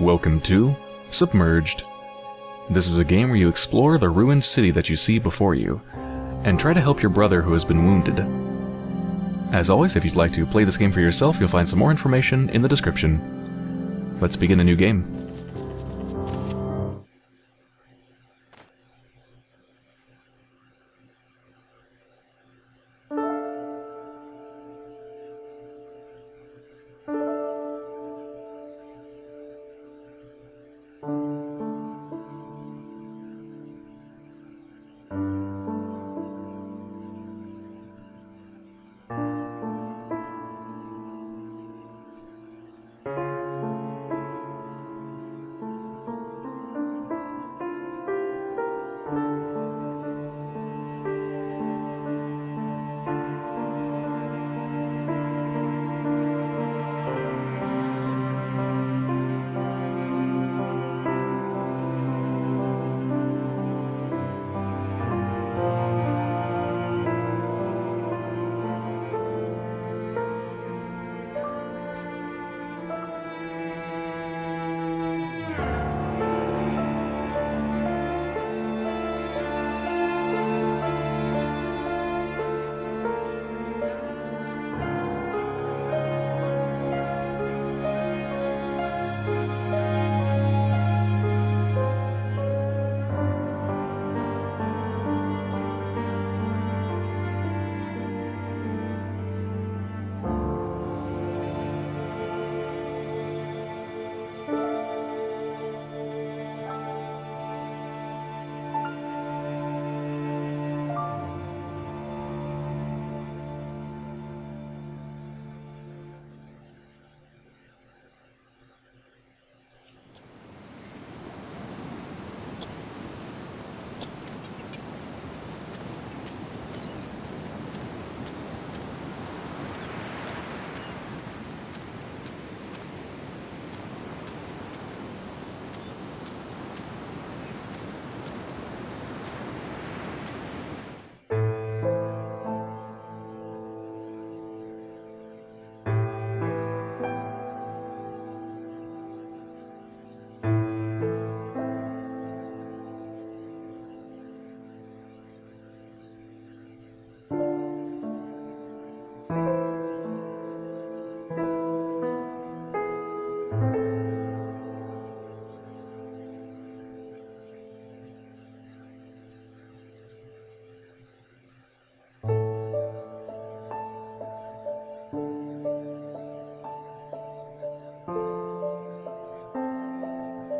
Welcome to Submerged. This is a game where you explore the ruined city that you see before you, and try to help your brother who has been wounded. As always, if you'd like to play this game for yourself, you'll find some more information in the description. Let's begin a new game.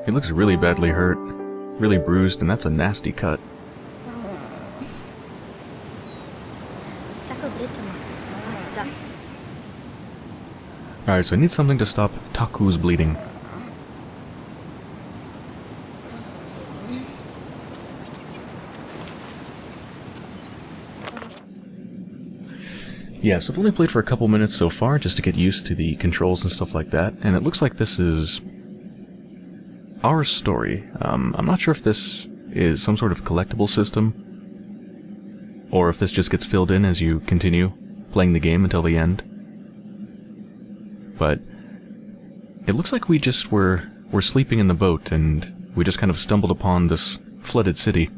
He looks really badly hurt, really bruised, and that's a nasty cut. Alright, so I need something to stop Taku's bleeding. Yeah, so I've only played for a couple minutes so far just to get used to the controls and stuff like that, and it looks like this is our story. I'm not sure if this is some sort of collectible system, or if this just gets filled in as you continue playing the game until the end. But it looks like we just were sleeping in the boat, and we just kind of stumbled upon this flooded city.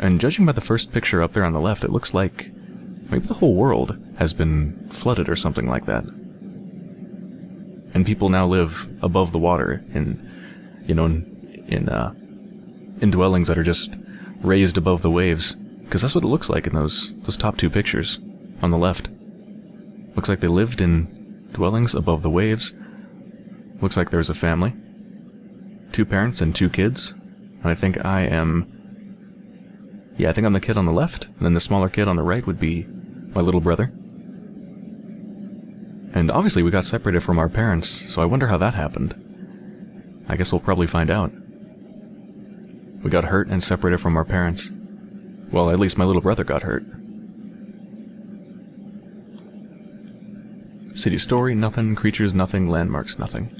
And judging by the first picture up there on the left, it looks like maybe the whole world has been flooded or something like that. And people now live above the water in, you know, in dwellings that are just raised above the waves, because that's what it looks like in those top two pictures on the left. Looks like they lived in dwellings above the waves. Looks like there's a family, two parents and two kids. And I think I'm the kid on the left, and then the smaller kid on the right would be my little brother. And obviously we got separated from our parents, so I wonder how that happened. I guess we'll probably find out. We got hurt and separated from our parents. Well, at least my little brother got hurt. City story, nothing. Creatures, nothing. Landmarks, nothing.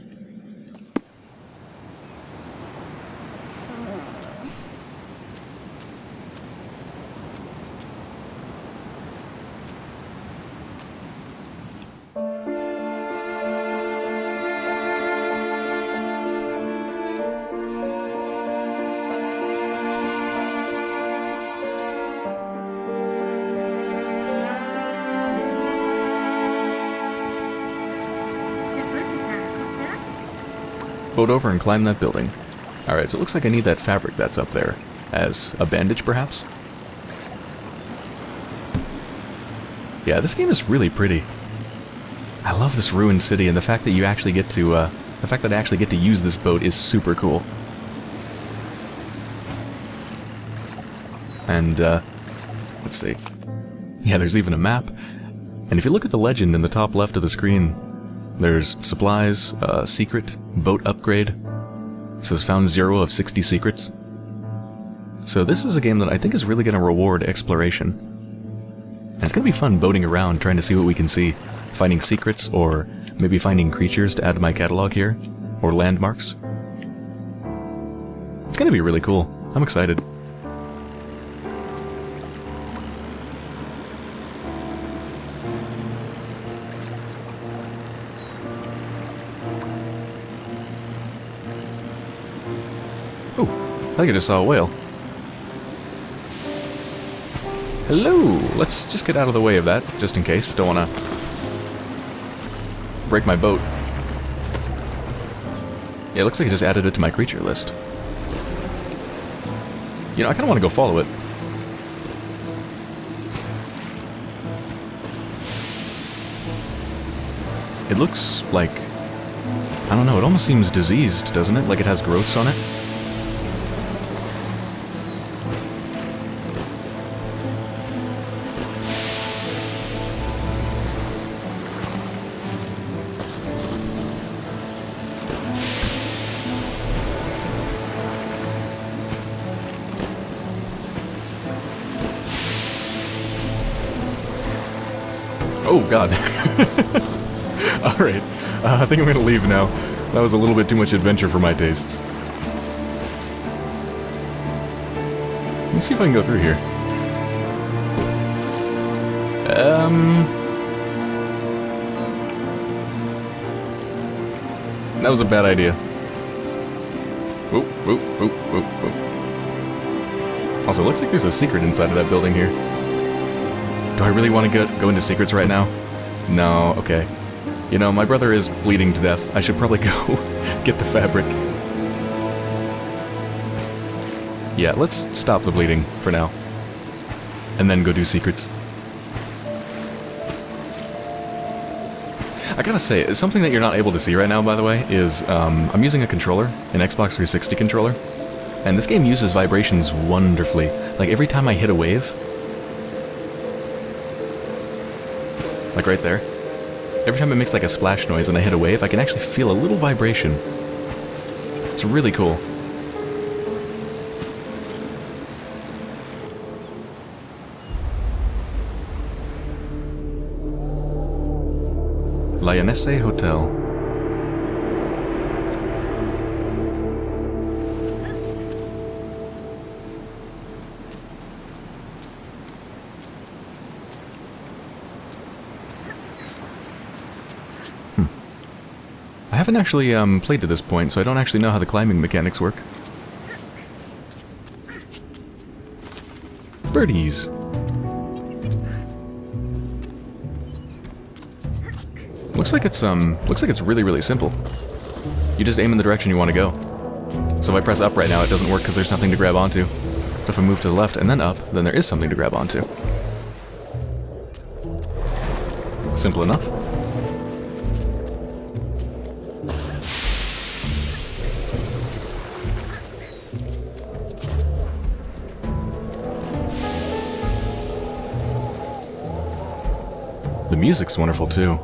boat over and climb that building. Alright, so it looks like I need that fabric that's up there as a bandage, perhaps? Yeah, this game is really pretty. I love this ruined city, and the fact that you actually get to, the fact that I actually get to use this boat is super cool. And, let's see. Yeah, there's even a map. And if you look at the legend in the top left of the screen, there's supplies, secret, boat upgrade. It says found 0 of 60 secrets. So this is a game that I think is really going to reward exploration. And it's going to be fun boating around, trying to see what we can see. Finding secrets, or maybe finding creatures to add to my catalog here. Or landmarks. It's going to be really cool. I'm excited. I think I just saw a whale. Hello! Let's just get out of the way of that, just in case. Don't want to break my boat. Yeah, it looks like I just added it to my creature list. You know, I kind of want to go follow it. It looks like, I don't know, it almost seems diseased, doesn't it? Like it has growths on it. Oh, God. Alright, I think I'm gonna leave now. That was a little bit too much adventure for my tastes. Let's see if I can go through here. That was a bad idea. Oop, oop, oop, oop, oop. Also, looks like there's a secret inside of that building here. Do I really want to go into secrets right now? No, okay. You know, my brother is bleeding to death. I should probably go get the fabric. Yeah, let's stop the bleeding for now. And then go do secrets. I gotta say, something that you're not able to see right now, by the way, is I'm using a controller, an Xbox 360 controller. And this game uses vibrations wonderfully. Like, every time I hit a wave, like right there. Every time it makes like a splash noise and I hit a wave, I can actually feel a little vibration. It's really cool. Lyonese Hotel. I haven't actually played to this point, so I don't actually know how the climbing mechanics work. Birdies! Looks like it's really, really simple. You just aim in the direction you want to go. So if I press up right now, it doesn't work because there's nothing to grab onto. But if I move to the left and then up, then there is something to grab onto. Simple enough. The music's wonderful, too.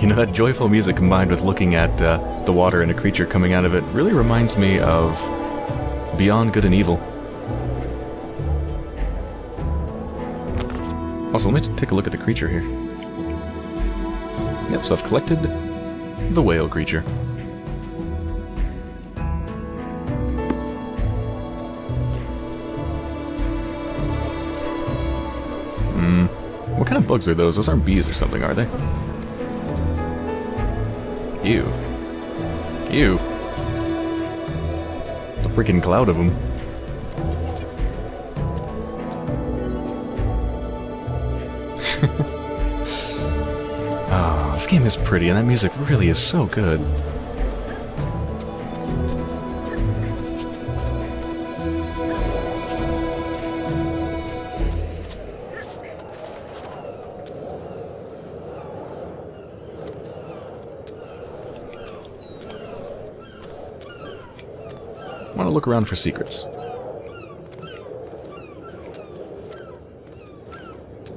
You know, that joyful music combined with looking at the water and a creature coming out of it really reminds me of Beyond Good and Evil. Also, let me take a look at the creature here. Yep, so I've collected the whale creature. What kind of bugs are those? Those aren't bees or something, are they? Ew. Ew. The freaking cloud of them. Ah, This game is pretty, and that music really is so good. I want to look around for secrets.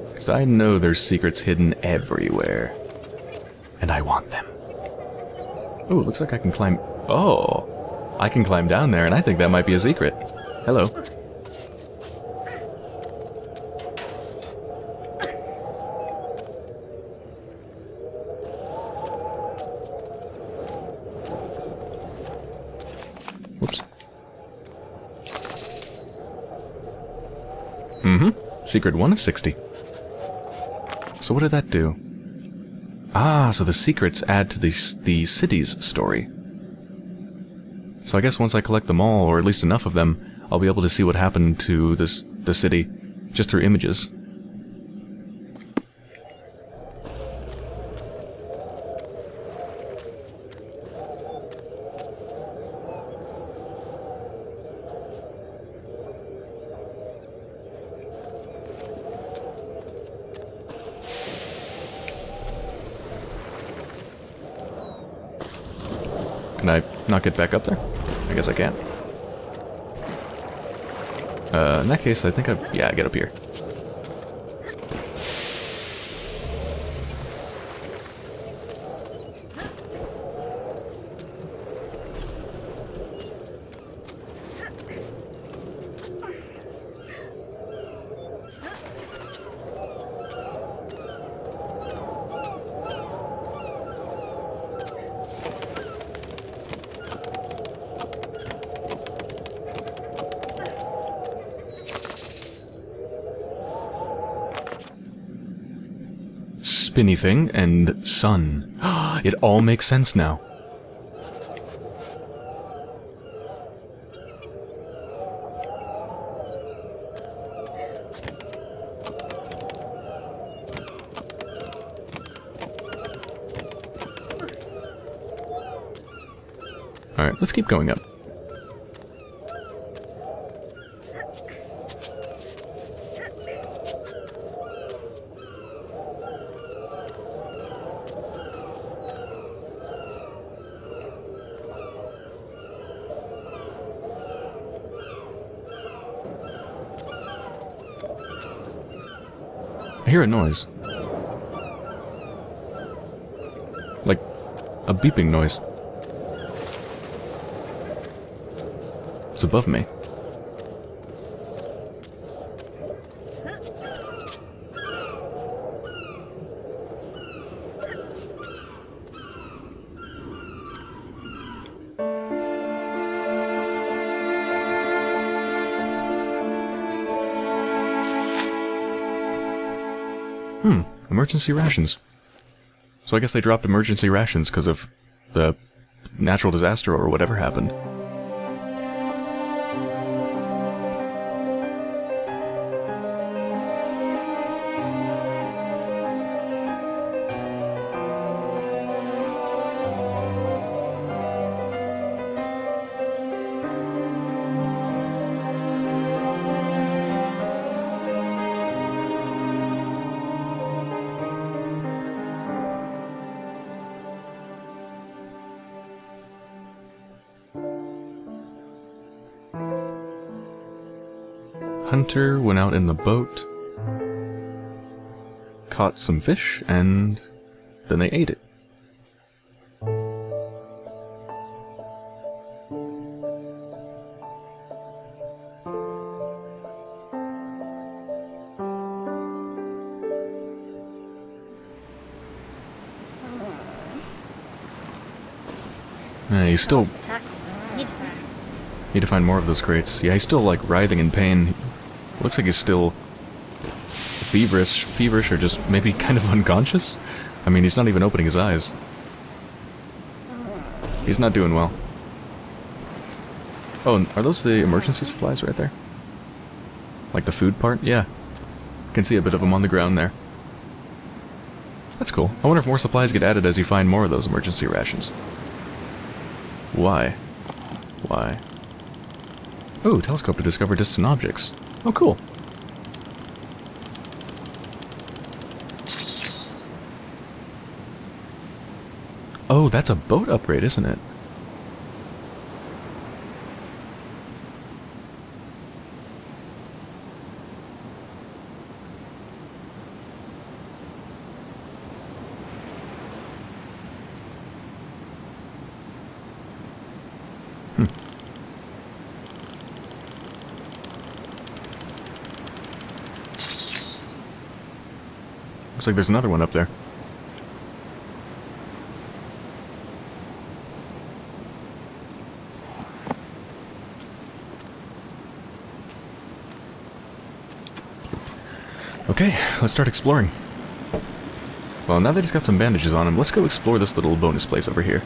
Because I know there's secrets hidden everywhere. And I want them. Ooh, looks like I can climb... Oh! I can climb down there, and I think that might be a secret. Hello. Whoops. Mm-hmm. Secret 1 of 60. So what did that do? Ah, so the secrets add to the city's story. So I guess once I collect them all, or at least enough of them, I'll be able to see what happened to the city, just through images. Can I not get back up there? I guess I can. In that case, I think I get up here. Spinny thing and sun. It all makes sense now. Alright, let's keep going up. I hear a noise. Like a beeping noise. It's above me. Emergency rations. So I guess they dropped emergency rations because of the natural disaster or whatever happened. Hunter went out in the boat, caught some fish, and then they ate it. He's still... Need to find more of those crates. Yeah, he's still, like, writhing in pain. Looks like he's still feverish, or just maybe kind of unconscious? I mean, he's not even opening his eyes. He's not doing well. Oh, and are those the emergency supplies right there? Like the food part? Yeah. Can see a bit of them on the ground there. That's cool. I wonder if more supplies get added as you find more of those emergency rations. Why? Why? Ooh, telescope to discover distant objects. Oh, cool. Oh, that's a boat upgrade, isn't it? Looks like there's another one up there. Okay, let's start exploring. Well, now that he's got some bandages on him, let's go explore this little bonus place over here.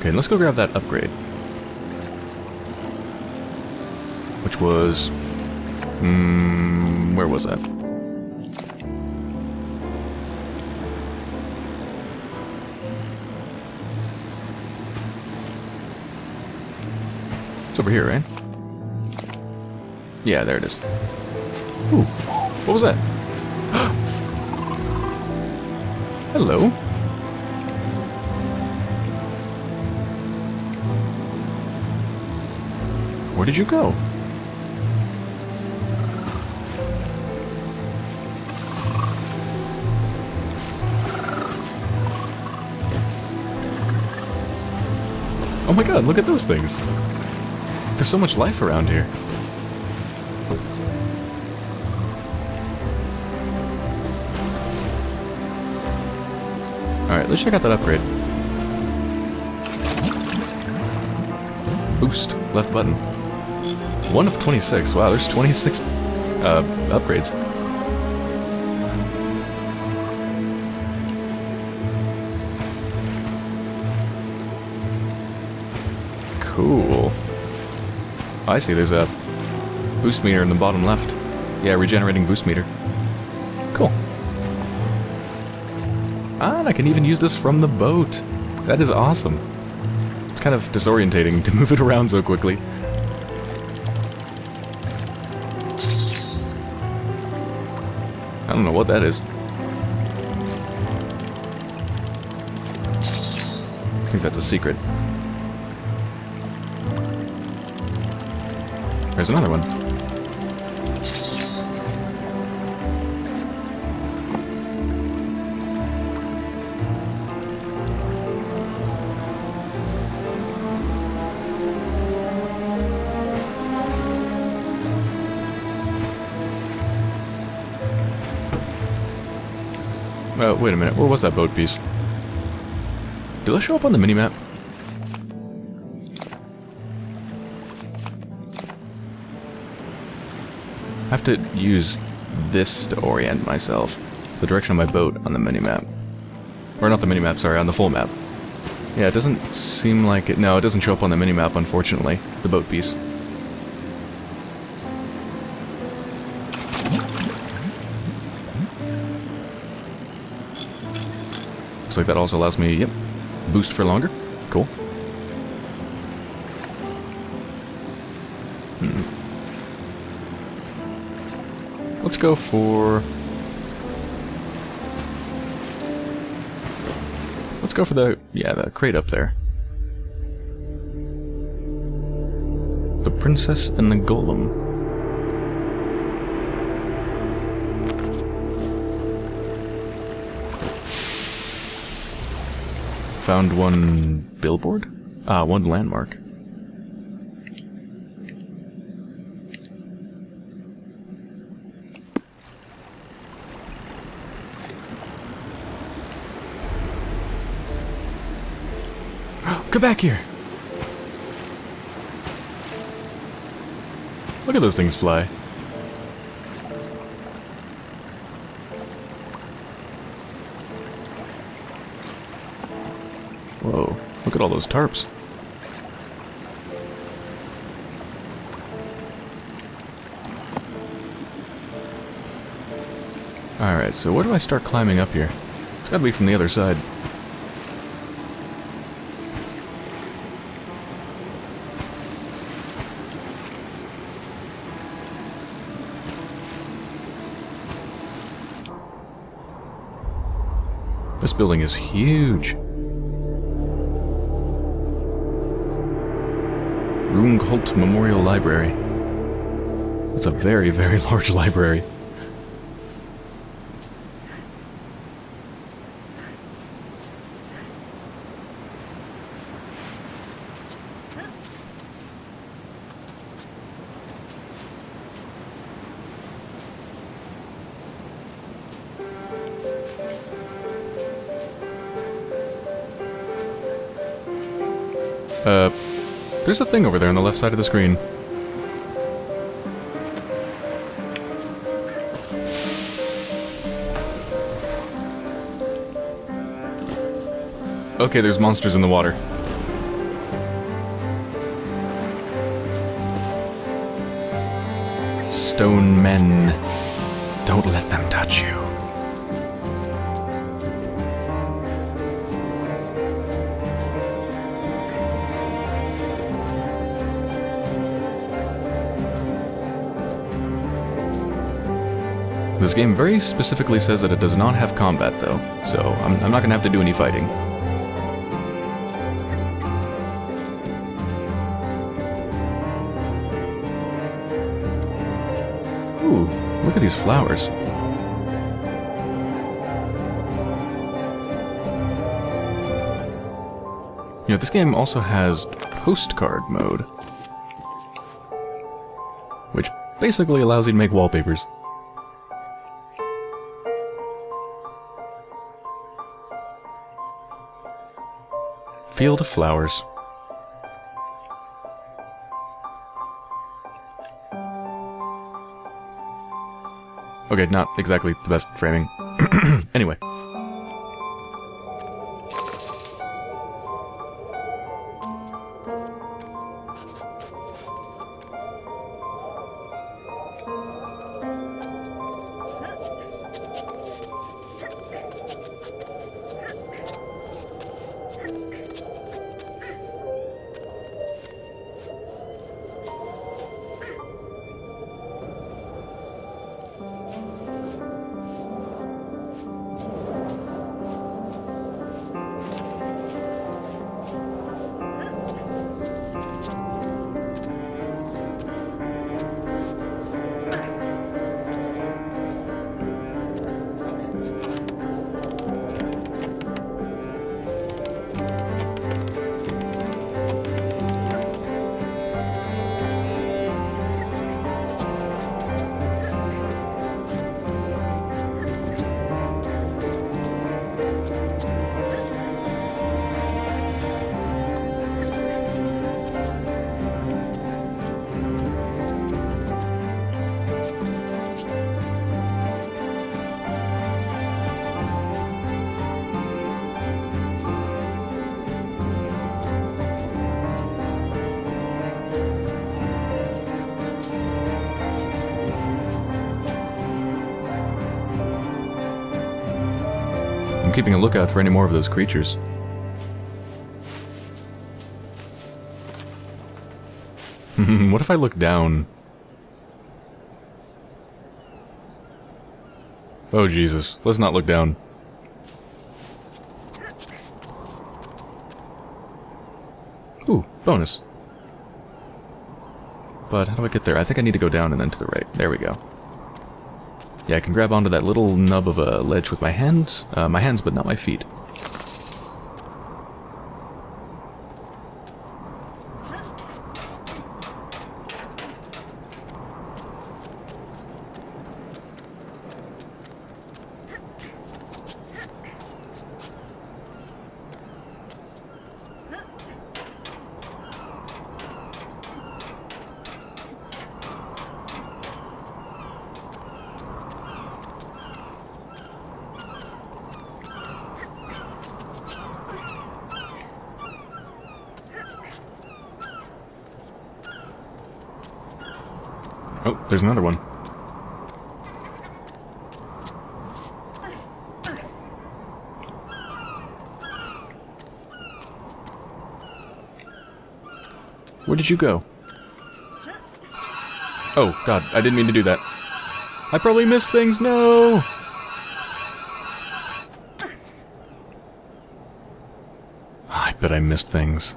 Okay, let's go grab that upgrade. Which was... where was that? It's over here, right? Yeah, there it is. Ooh, what was that? Hello? Where did you go? Oh my god, look at those things! There's so much life around here. Alright, let's check out that upgrade. Boost, left button. 1 of 26. Wow, there's 26 upgrades. Cool. Oh, I see, there's a boost meter in the bottom left. Yeah, regenerating boost meter. Cool. Ah, and I can even use this from the boat. That is awesome. It's kind of disorientating to move it around so quickly. I don't know what that is. I think that's a secret. There's another one. Oh, wait a minute, where was that boat piece? Did that show up on the minimap? I have to use this to orient myself. The direction of my boat on the minimap. Or not the minimap, sorry, on the full map. Yeah, it doesn't seem like it... No, it doesn't show up on the minimap, unfortunately. The boat piece. Looks like that also allows me, yep, boost for longer. Cool. Let's go for... Let's go for the, yeah, the crate up there. The Princess and the Golem. Found one billboard? Ah, one landmark. Come back here. Look at those things fly. Whoa, look at all those tarps. Alright, so where do I start climbing up here? It's gotta be from the other side. This building is huge. Runecult Memorial Library. That's a very, very large library. There's a thing over there on the left side of the screen. Okay, there's monsters in the water. Stone men. Don't let them touch you. This game very specifically says that it does not have combat, though, so I'm not gonna have to do any fighting. Ooh, look at these flowers. You know, this game also has postcard mode, which basically allows you to make wallpapers. Field of flowers. Okay, not exactly the best framing. Anyway. I'm keeping a lookout for any more of those creatures. What if I look down? Oh Jesus, let's not look down. Ooh, bonus. But how do I get there? I think I need to go down and then to the right. There we go. Yeah, I can grab onto that little nub of a ledge with my hands, but not my feet. Oh, there's another one. Where did you go? Oh, God, I didn't mean to do that. I probably missed things, no! I bet I missed things.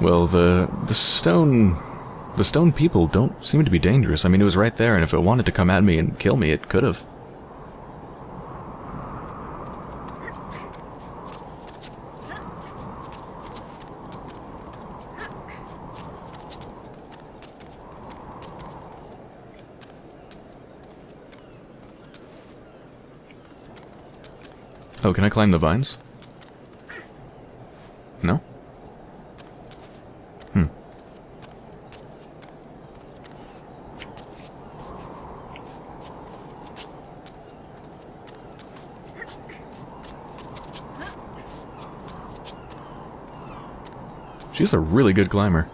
Well, the stone people don't seem to be dangerous. I mean, it was right there, and if it wanted to come at me and kill me, it could have. Oh, can I climb the vines? No? Hmm. She's a really good climber.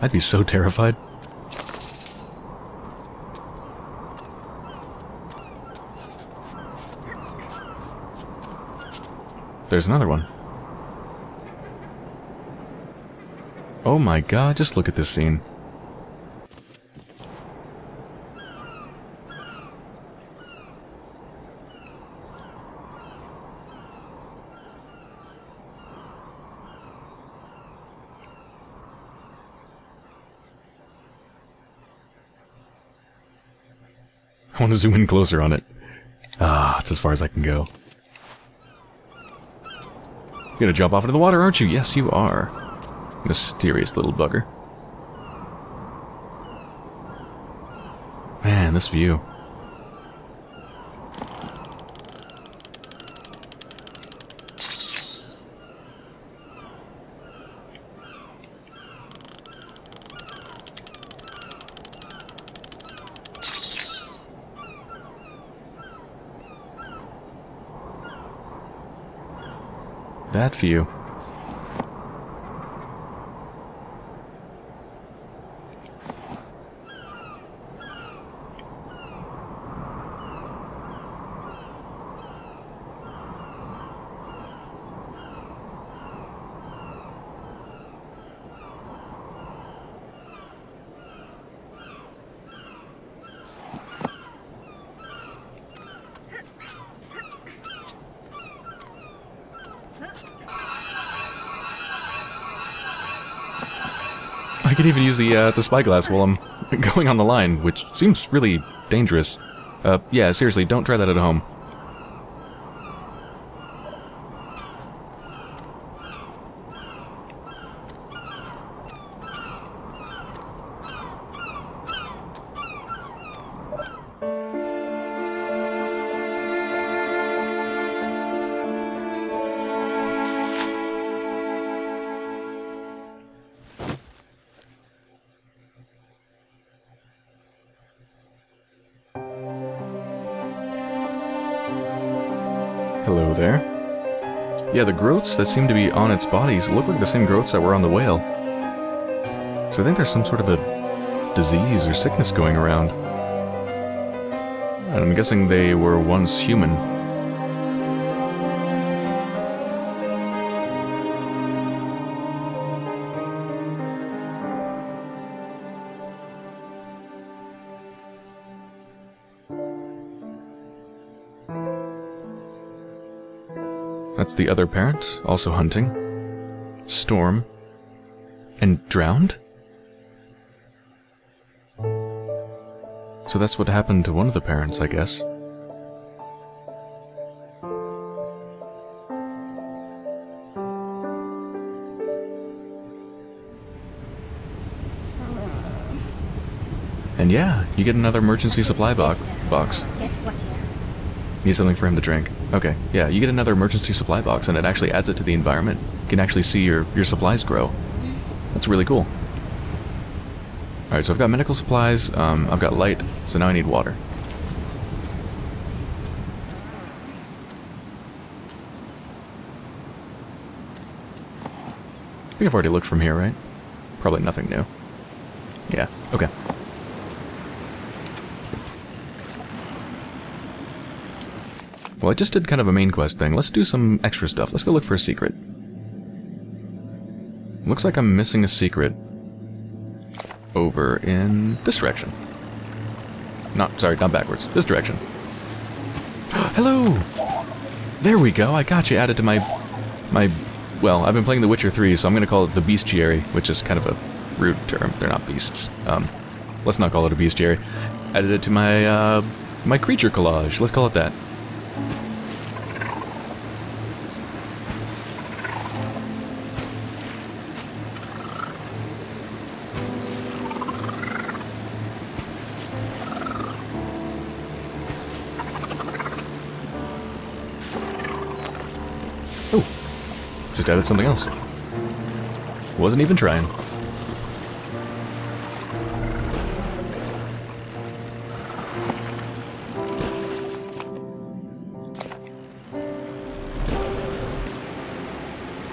I'd be so terrified. There's another one. Oh my God, just look at this scene. I want to zoom in closer on it. Ah, it's as far as I can go. You're gonna jump off into the water, aren't you? Yes, you are. Mysterious little bugger. Man, this view. That view. I could even use the spyglass while I'm going on the line, which seems really dangerous. Yeah, seriously, don't try that at home. Hello there. Yeah, the growths that seem to be on its bodies look like the same growths that were on the whale. So I think there's some sort of a disease or sickness going around. And I'm guessing they were once human. That's the other parent, also hunting. Storm. And drowned? So that's what happened to one of the parents, I guess. And yeah, you get another emergency supply box. Need something for him to drink. Okay, yeah, you get another emergency supply box, and it actually adds it to the environment. You can actually see your supplies grow. That's really cool. Alright, so I've got medical supplies, I've got light, so now I need water. I think I've already looked from here, right? Probably nothing new. Yeah, okay. Well, I just did kind of a main quest thing. Let's do some extra stuff. Let's go look for a secret. Looks like I'm missing a secret over in this direction. Not, sorry, not backwards. This direction. Hello! There we go. I got you added to my... Well, I've been playing The Witcher 3, so I'm going to call it the Bestiary, which is kind of a rude term. They're not beasts. Let's not call it a Bestiary. Added it to my, my creature collage. Let's call it that. Added something else. Wasn't even trying.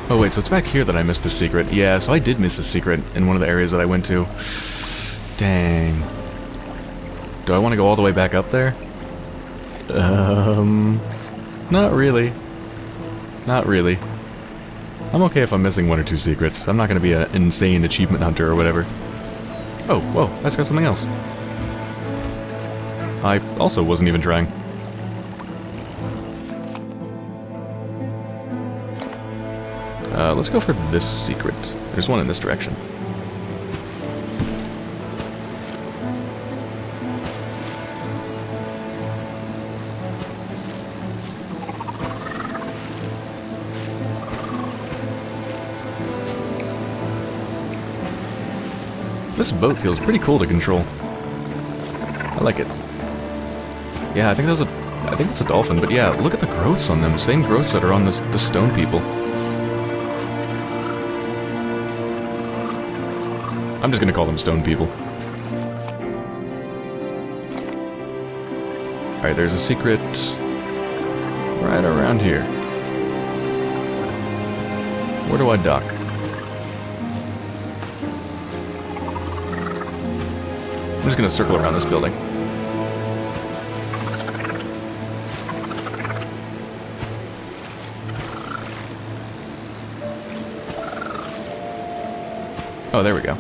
Oh wait, so it's back here that I missed a secret. Yeah, so I did miss a secret in one of the areas that I went to. Dang. Do I want to go all the way back up there? Not really. Not really. I'm okay if I'm missing one or two secrets. I'm not going to be an insane achievement hunter or whatever. Oh, whoa, that's got something else. I also wasn't even trying. Let's go for this secret. There's one in this direction. This boat feels pretty cool to control. I like it. Yeah, I think that was I think it's a dolphin, but yeah, look at the growths on them. Same growths that are on the stone people. I'm just gonna call them stone people. Alright, there's a secret right around here. Where do I dock? I'm just gonna circle around this building. Oh, there we go.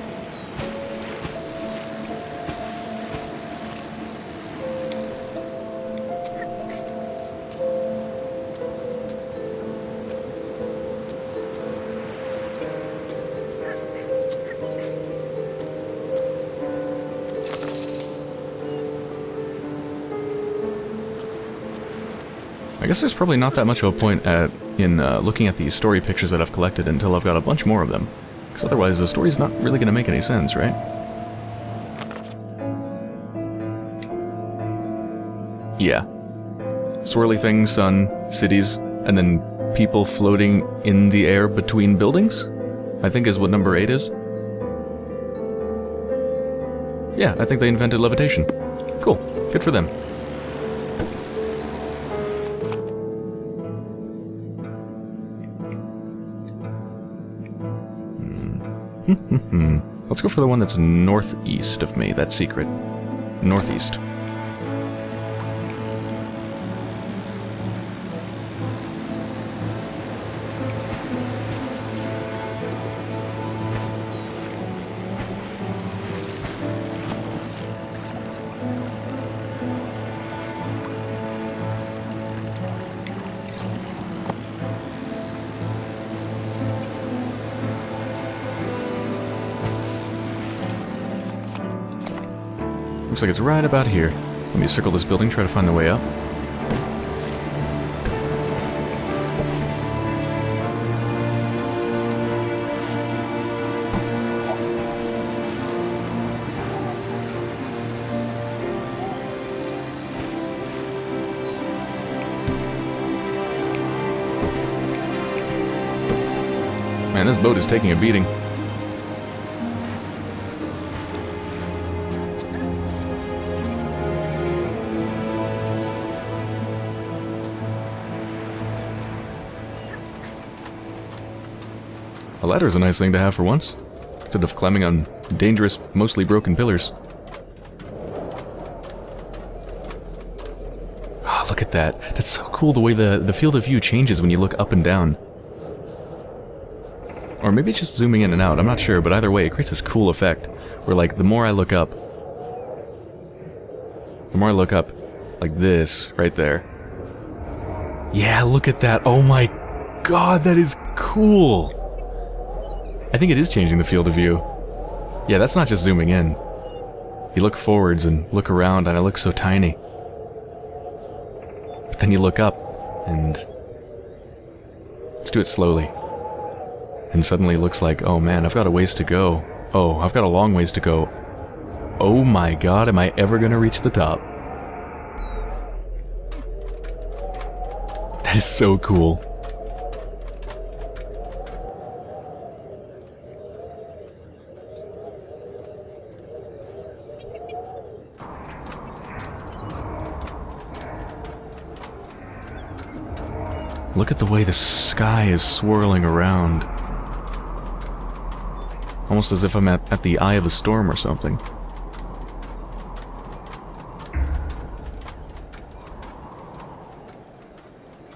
I guess there's probably not that much of a point in looking at these story pictures that I've collected until I've got a bunch more of them. Because otherwise the story's not really going to make any sense, right? Yeah. Swirly things, sun, cities, and then people floating in the air between buildings? I think is what number 8 is. Yeah, I think they invented levitation. Cool. Good for them. Let's go for the one that's northeast of me, that secret. Northeast. Looks like it's right about here. Let me circle this building, try to find the way up. Man, this boat is taking a beating. A ladder is a nice thing to have for once, instead of climbing on dangerous, mostly broken pillars. Oh, look at that. That's so cool the way the field of view changes when you look up and down. Or maybe it's just zooming in and out, I'm not sure, but either way it creates this cool effect where, like, the more I look up, like this, right there. Yeah, look at that. Oh my god, that is cool! I think it is changing the field of view. Yeah, that's not just zooming in. You look forwards and look around and I look so tiny. But then you look up and... let's do it slowly. And suddenly it looks like, oh man, I've got a ways to go. Oh, I've got a long ways to go. Oh my god, am I ever gonna reach the top? That is so cool. Look at the way the sky is swirling around. Almost as if I'm at the eye of a storm or something.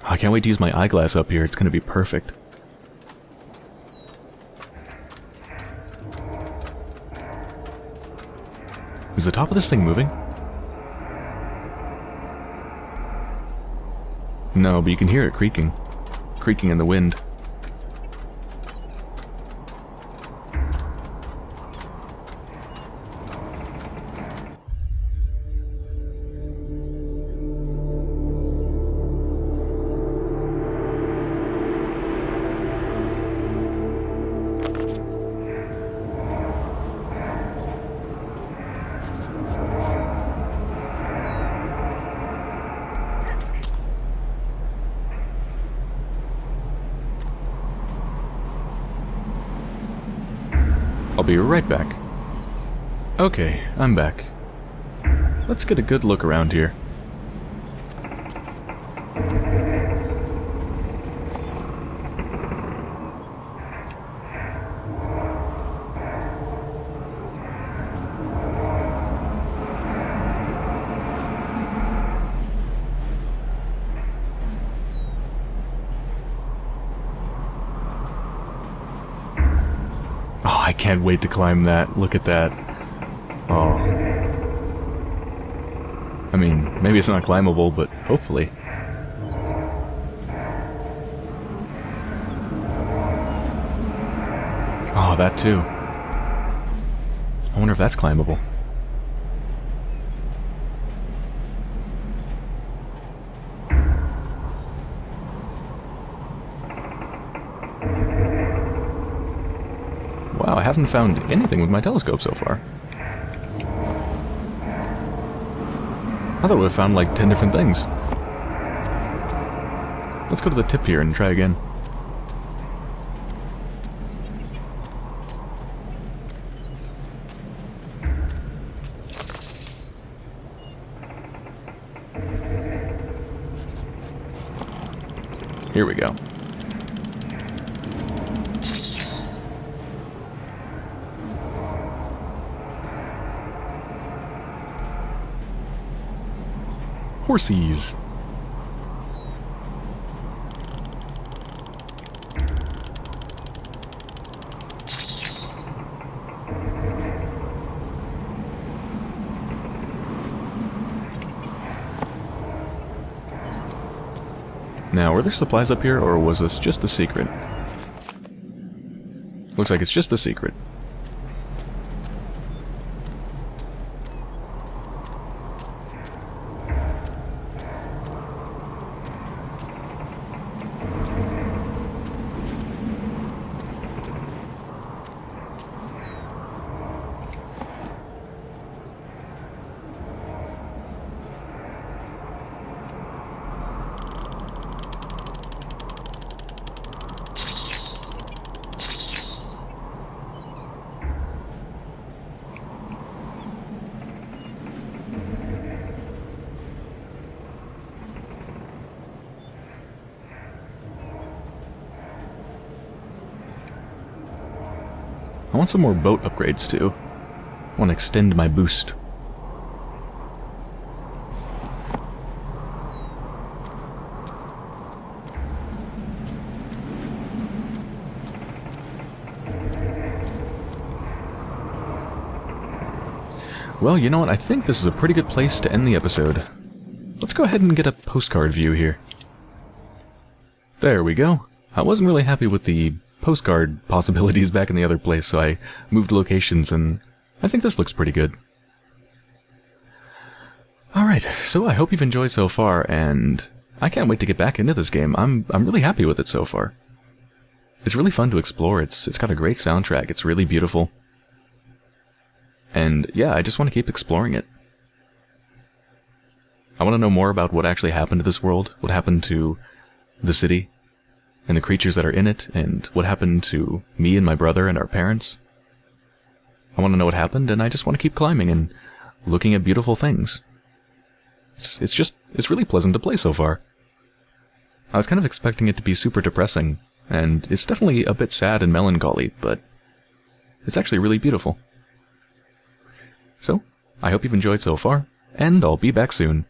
I can't wait to use my eyeglass up here, it's gonna be perfect. Is the top of this thing moving? No, but you can hear it creaking. Creaking in the wind. I'll be right back. Okay, I'm back. Let's get a good look around here. Can't wait to climb that. Look at that. Oh. I mean, maybe it's not climbable, but hopefully. Oh, that too. I wonder if that's climbable. Wow, I haven't found anything with my telescope so far. I thought I would have found like 10 different things. Let's go to the tip here and try again. Here we go. Horses. Now, were there supplies up here, or was this just the secret? Looks like it's just the secret. I want some more boat upgrades too. I want to extend my boost. Well, you know what? I think this is a pretty good place to end the episode. Let's go ahead and get a postcard view here. There we go. I wasn't really happy with the postcard possibilities back in the other place, so I moved locations, and I think this looks pretty good. Alright, so I hope you've enjoyed so far, and I can't wait to get back into this game. I'm really happy with it so far. It's really fun to explore. It's got a great soundtrack. It's really beautiful. And yeah, I just want to keep exploring it. I want to know more about what actually happened to this world, what happened to the city, and the creatures that are in it, and what happened to me and my brother and our parents. I want to know what happened, and I just want to keep climbing and looking at beautiful things. It's really pleasant to play so far. I was kind of expecting it to be super depressing, and it's definitely a bit sad and melancholy, but it's actually really beautiful. So, I hope you've enjoyed so far, and I'll be back soon.